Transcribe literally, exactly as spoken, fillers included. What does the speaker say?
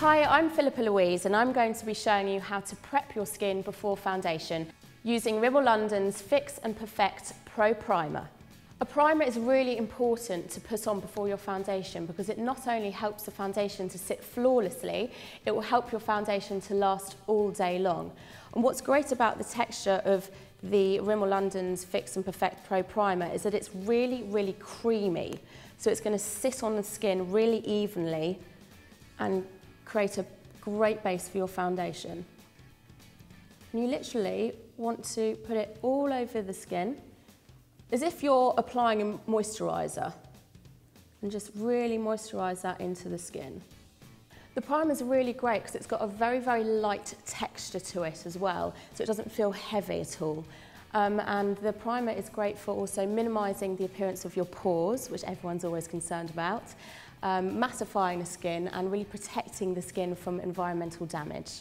Hi, I'm Philippa Louise and I'm going to be showing you how to prep your skin before foundation using Rimmel London's Fix and Perfect Pro Primer. A primer is really important to put on before your foundation because it not only helps the foundation to sit flawlessly, it will help your foundation to last all day long. And what's great about the texture of the Rimmel London's Fix and Perfect Pro Primer is that it's really, really creamy. So it's going to sit on the skin really evenly and create a great base for your foundation. And you literally want to put it all over the skin, as if you're applying a moisturiser, and just really moisturise that into the skin. The primer is really great because it's got a very, very light texture to it as well, so it doesn't feel heavy at all. Um, and the primer is great for also minimising the appearance of your pores, which everyone's always concerned about, um, mattifying the skin and really protecting the skin from environmental damage.